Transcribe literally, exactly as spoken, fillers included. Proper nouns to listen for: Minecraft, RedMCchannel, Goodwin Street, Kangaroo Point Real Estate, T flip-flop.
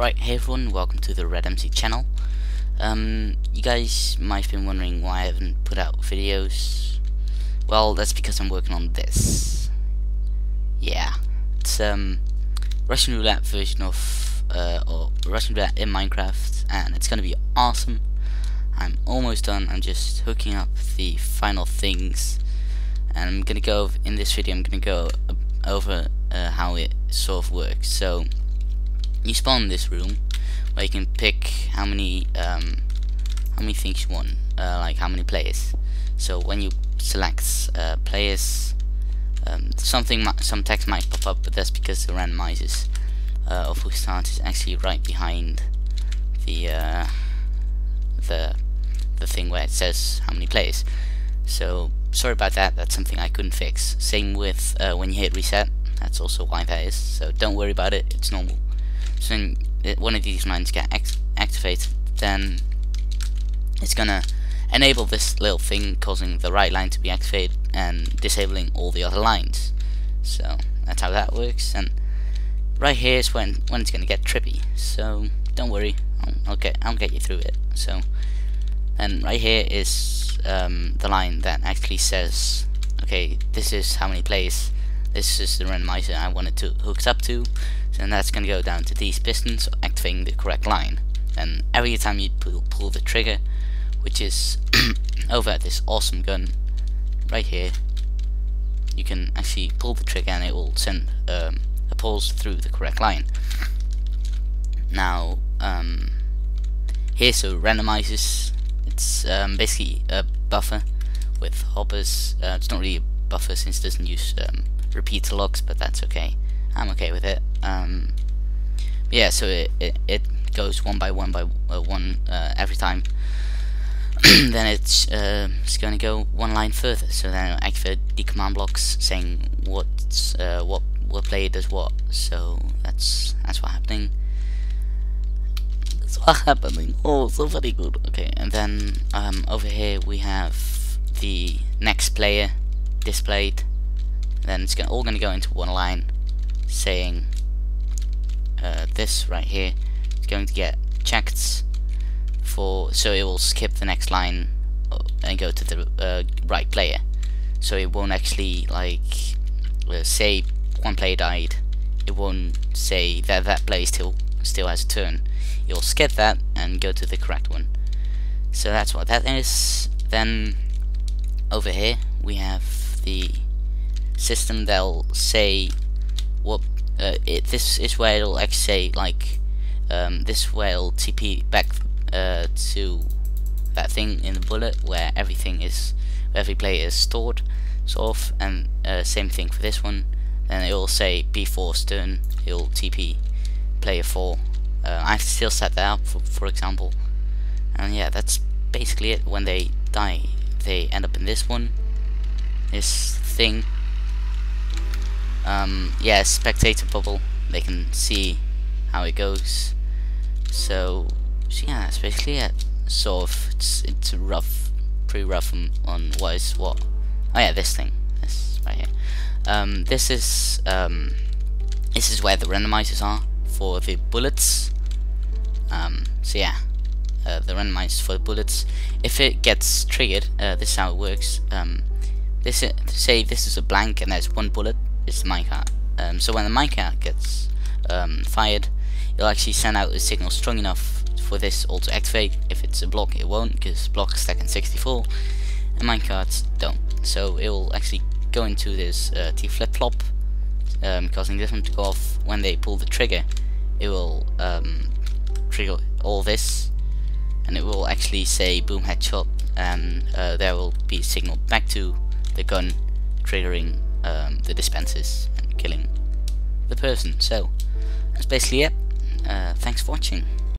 Right, hey everyone, welcome to the RedMC channel. Um, you guys might have been wondering why I haven't put out videos. Well, that's because I'm working on this. Yeah, it's um Russian roulette version of uh, or Russian roulette in Minecraft, and it's gonna be awesome. I'm almost done. I'm just hooking up the final things, and I'm gonna go in this video. I'm gonna go over uh, how it sort of works. So you spawn in this room where you can pick how many um, how many things you want, uh, like how many players. So when you select uh, players, um, something some text might pop up, but that's because the randomizers uh, of who starts is actually right behind the uh, the the thing where it says how many players. So sorry about that. That's something I couldn't fix. Same with uh, when you hit reset. That's also why that is. So don't worry about it. It's normal. So when one of these lines get act activated, then it's gonna enable this little thing, causing the right line to be activated and disabling all the other lines. So that's how that works. And right here is when when it's gonna get trippy. So don't worry, I'll, I'll get I'll get you through it. So and right here is um, the line that actually says, okay, this is how many plays. This is the randomizer I wanted to hook up to, and that's going to go down to these pistons, activating the correct line. And every time you pull, pull the trigger, which is over at this awesome gun right here, you can actually pull the trigger and it will send um, a pulse through the correct line. Now, um, here's a randomizers. It's um, basically a buffer with hoppers. Uh, it's not really a buffer since it doesn't use um, repeater locks, but that's okay. I'm okay with it. Um, yeah, so it, it it goes one by one by uh, one uh, every time. Then it's uh, it's going to go one line further. So then it'll activate the command blocks saying what uh, what what player does what. So that's that's what's happening. That's what's happening. Oh, so very good. Okay, and then um, over here we have the next player displayed. Then it's gonna, all going to go into one line, saying uh, this right here is going to get checked for, so it will skip the next line and go to the uh, right player, so it won't actually, like, say one player died, it won't say that that player still still has a turn. It will skip that and go to the correct one. So that's what that is. Then over here we have the system. They'll say what uh, it, this is where it'll actually say, like, um, this way it'll T P back uh, to that thing in the bullet where everything is, where every player is stored, sort of, and uh, same thing for this one. And it'll say B four's turn, it'll T P player four. Uh, I've still set that up for, for example. And yeah, that's basically it. When they die, they end up in this one, this thing. Um, yeah, spectator bubble, they can see how it goes. So, so yeah, that's basically it. Sort of, it's, it's rough, pretty rough on, on what is what. Oh yeah, this thing, this right here. Um, this is, um, this is where the randomizers are for the bullets. Um, so yeah, uh, the randomizers for the bullets. If it gets triggered, uh, this is how it works. Um, this is, say this is a blank and there's one bullet. It's the minecart. Um, so when the minecart gets um, fired, it'll actually send out a signal strong enough for this all to activate. If it's a block, it won't, because blocks stack in sixty-four and minecarts don't. So it will actually go into this uh, T flip-flop, um, causing this one to go off. When they pull the trigger, it will um, trigger all this, and it will actually say boom headshot, and uh, there will be a signal back to the gun, triggering Um, the dispensers and killing the person. So that's basically it. Uh, thanks for watching.